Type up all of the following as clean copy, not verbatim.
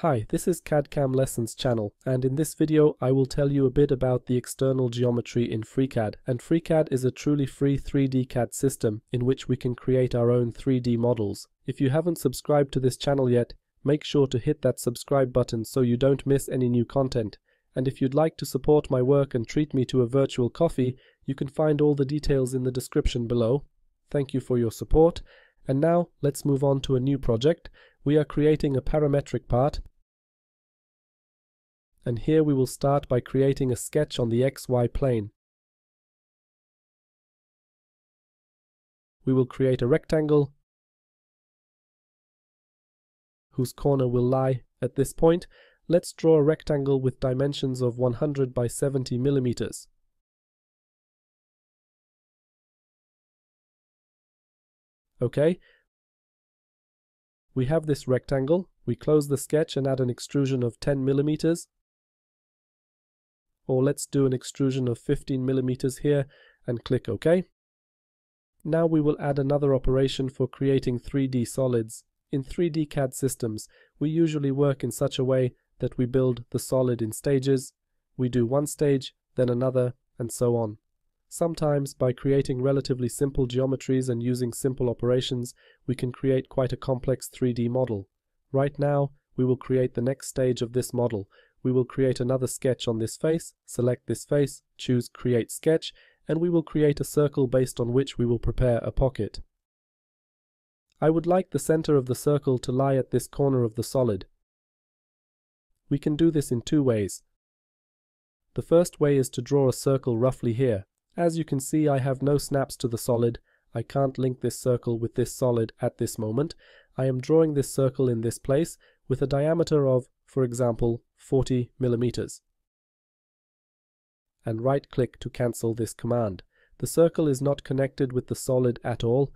Hi, this is CAD/CAM Lessons channel, and in this video I will tell you a bit about the external geometry in FreeCAD. And FreeCAD is a truly free 3D CAD system in which we can create our own 3D models. If you haven't subscribed to this channel yet, make sure to hit that subscribe button so you don't miss any new content. And if you'd like to support my work and treat me to a virtual coffee, you can find all the details in the description below. Thank you for your support. And now let's move on to a new project. We are creating a parametric part. And here we will start by creating a sketch on the XY plane. We will create a rectangle whose corner will lie at this point. Let's draw a rectangle with dimensions of 100 by 70 millimeters. Okay. We have this rectangle. We close the sketch and add an extrusion of 10 millimeters. Or let's do an extrusion of 15 millimeters here and click OK. Now we will add another operation for creating 3D solids. In 3D CAD systems, we usually work in such a way that we build the solid in stages. We do one stage, then another, and so on. Sometimes, by creating relatively simple geometries and using simple operations, we can create quite a complex 3D model. Right now, we will create the next stage of this model. We will create another sketch on this face, select this face, choose Create Sketch, and we will create a circle based on which we will prepare a pocket. I would like the center of the circle to lie at this corner of the solid. We can do this in two ways. The first way is to draw a circle roughly here. As you can see, I have no snaps to the solid. I can't link this circle with this solid at this moment. I am drawing this circle in this place with a diameter of, for example, 40 millimeters. And right-click to cancel this command. The circle is not connected with the solid at all.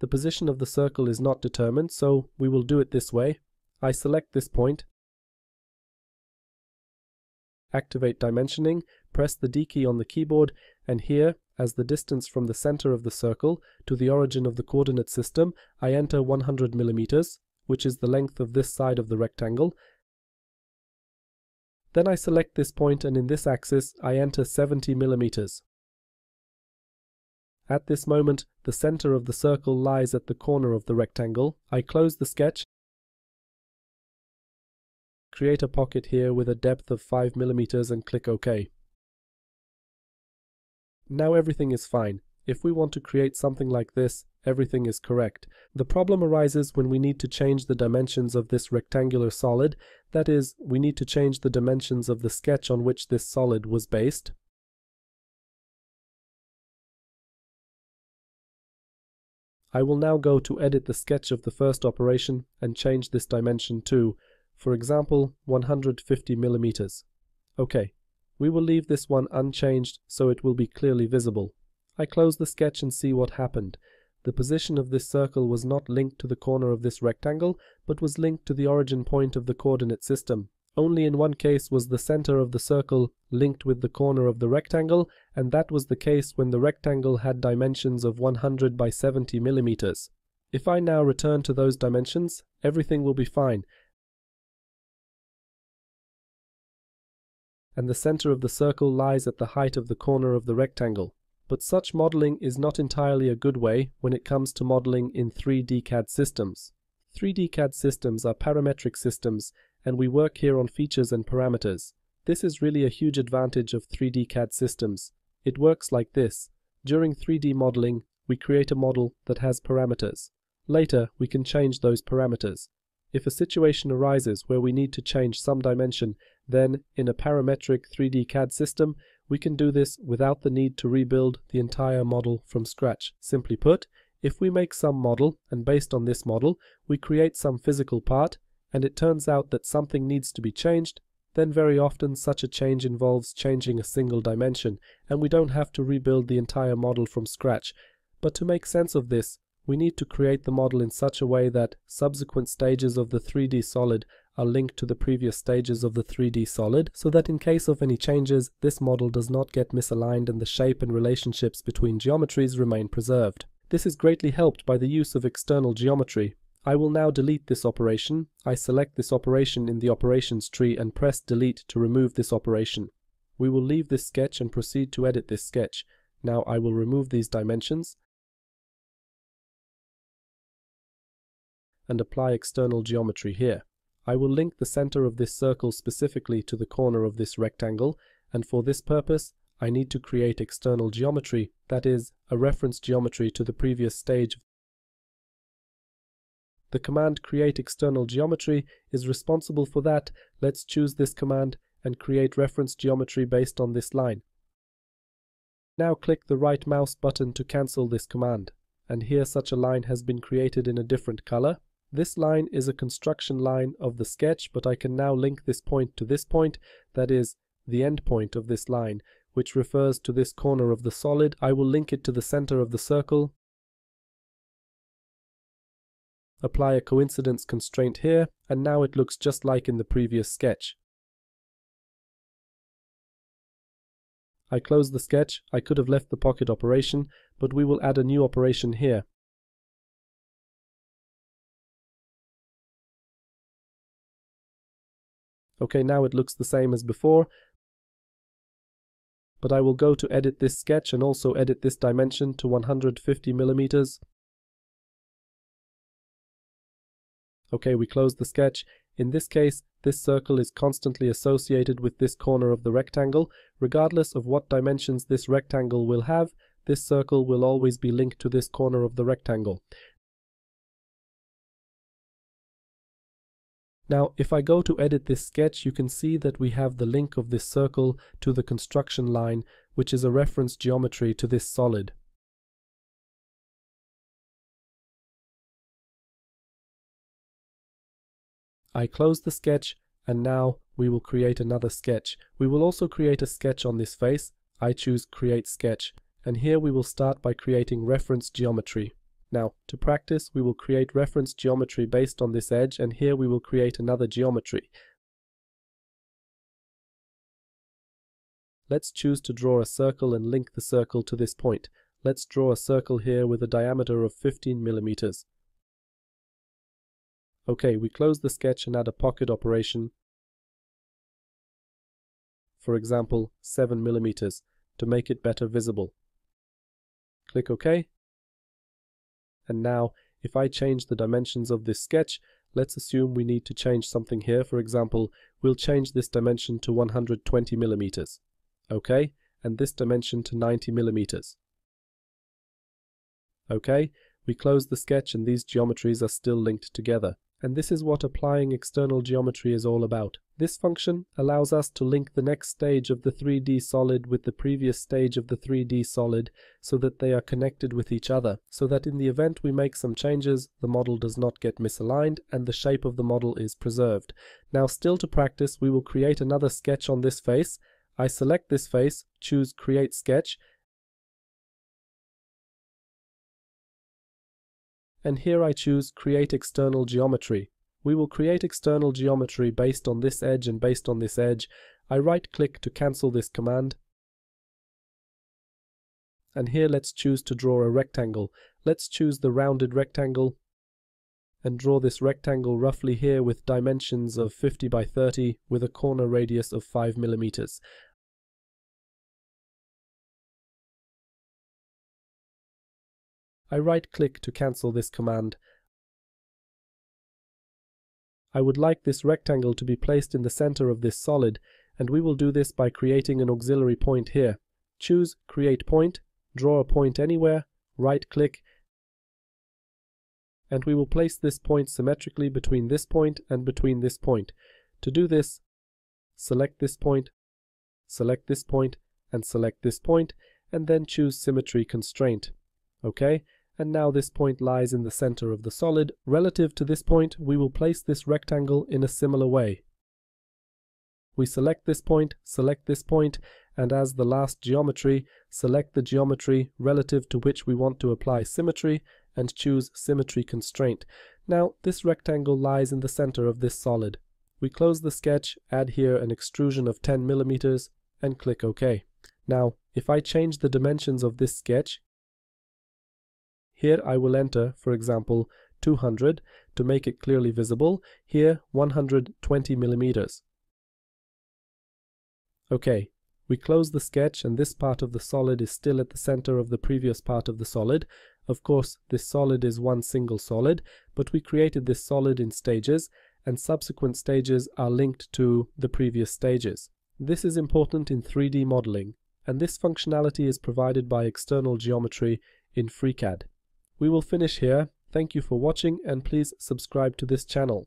The position of the circle is not determined, so we will do it this way. I select this point, activate dimensioning, press the D key on the keyboard, and here, as the distance from the center of the circle to the origin of the coordinate system, I enter 100 millimeters, which is the length of this side of the rectangle. Then I select this point, and in this axis, I enter 70 millimeters. At this moment, the center of the circle lies at the corner of the rectangle. I close the sketch, create a pocket here with a depth of 5 millimeters, and click OK. Now everything is fine. If we want to create something like this, everything is correct. The problem arises when we need to change the dimensions of this rectangular solid. That is, we need to change the dimensions of the sketch on which this solid was based. I will now go to edit the sketch of the first operation and change this dimension to, for example, 150 millimeters. Okay. We will leave this one unchanged so it will be clearly visible. I close the sketch and see what happened. The position of this circle was not linked to the corner of this rectangle, but was linked to the origin point of the coordinate system. Only in one case was the center of the circle linked with the corner of the rectangle, and that was the case when the rectangle had dimensions of 100 by 70 millimeters. If I now return to those dimensions, everything will be fine, and the center of the circle lies at the height of the corner of the rectangle. But such modeling is not entirely a good way when it comes to modeling in 3D CAD systems. 3D CAD systems are parametric systems, and we work here on features and parameters. This is really a huge advantage of 3D CAD systems. It works like this. During 3D modeling, we create a model that has parameters. Later, we can change those parameters. If a situation arises where we need to change some dimension, then in a parametric 3D CAD system, we can do this without the need to rebuild the entire model from scratch. Simply put, if we make some model, and based on this model, we create some physical part, and it turns out that something needs to be changed, then very often such a change involves changing a single dimension, and we don't have to rebuild the entire model from scratch. But to make sense of this, we need to create the model in such a way that subsequent stages of the 3D solid are linked to the previous stages of the 3D solid, so that in case of any changes, this model does not get misaligned and the shape and relationships between geometries remain preserved. This is greatly helped by the use of external geometry. I will now delete this operation. I select this operation in the operations tree and press delete to remove this operation. We will leave this sketch and proceed to edit this sketch. Now I will remove these dimensions and apply external geometry here. I will link the center of this circle specifically to the corner of this rectangle, and for this purpose, I need to create external geometry, that is, a reference geometry to the previous stage. The command create external geometry is responsible for that. Let's choose this command and create reference geometry based on this line. Now click the right mouse button to cancel this command, and here such a line has been created in a different color. This line is a construction line of the sketch, but I can now link this point to this point, that is, the end point of this line, which refers to this corner of the solid. I will link it to the center of the circle. Apply a coincidence constraint here, and now it looks just like in the previous sketch. I close the sketch. I could have left the pocket operation, but we will add a new operation here. Okay, now it looks the same as before, but I will go to edit this sketch and also edit this dimension to 150 mm. Okay, we close the sketch. In this case, this circle is constantly associated with this corner of the rectangle. Regardless of what dimensions this rectangle will have, this circle will always be linked to this corner of the rectangle. Now, if I go to edit this sketch, you can see that we have the link of this circle to the construction line, which is a reference geometry to this solid. I close the sketch, and now we will create another sketch. We will also create a sketch on this face. I choose Create Sketch, and here we will start by creating reference geometry. Now, to practice, we will create reference geometry based on this edge, and here we will create another geometry. Let's choose to draw a circle and link the circle to this point. Let's draw a circle here with a diameter of 15 mm. Okay, we close the sketch and add a pocket operation. For example, 7 mm, to make it better visible. Click OK. And now, if I change the dimensions of this sketch, let's assume we need to change something here. For example, we'll change this dimension to 120 mm. Okay, and this dimension to 90 mm. Okay, we close the sketch and these geometries are still linked together. And this is what applying external geometry is all about. This function allows us to link the next stage of the 3D solid with the previous stage of the 3D solid so that they are connected with each other, so that in the event we make some changes, the model does not get misaligned and the shape of the model is preserved. Now, still to practice, we will create another sketch on this face. I select this face, choose Create Sketch, and here I choose Create External Geometry. We will create external geometry based on this edge and based on this edge. I right-click to cancel this command. And here let's choose to draw a rectangle. Let's choose the rounded rectangle and draw this rectangle roughly here with dimensions of 50 by 30 with a corner radius of 5 mm. I right-click to cancel this command. I would like this rectangle to be placed in the center of this solid, and we will do this by creating an auxiliary point here. Choose Create Point, draw a point anywhere, right-click, and we will place this point symmetrically between this point and between this point. To do this, select this point, select this point, and select this point, and then choose Symmetry Constraint. Okay, and now this point lies in the center of the solid. Relative to this point, we will place this rectangle in a similar way. We select this point, and as the last geometry, select the geometry relative to which we want to apply symmetry, and choose Symmetry Constraint. Now, this rectangle lies in the center of this solid. We close the sketch, add here an extrusion of 10 mm, and click OK. Now, if I change the dimensions of this sketch, here I will enter, for example, 200 to make it clearly visible, here 120 millimeters. Okay, we close the sketch and this part of the solid is still at the center of the previous part of the solid. Of course, this solid is one single solid, but we created this solid in stages, and subsequent stages are linked to the previous stages. This is important in 3D modeling, and this functionality is provided by external geometry in FreeCAD. We will finish here. Thank you for watching, and please subscribe to this channel.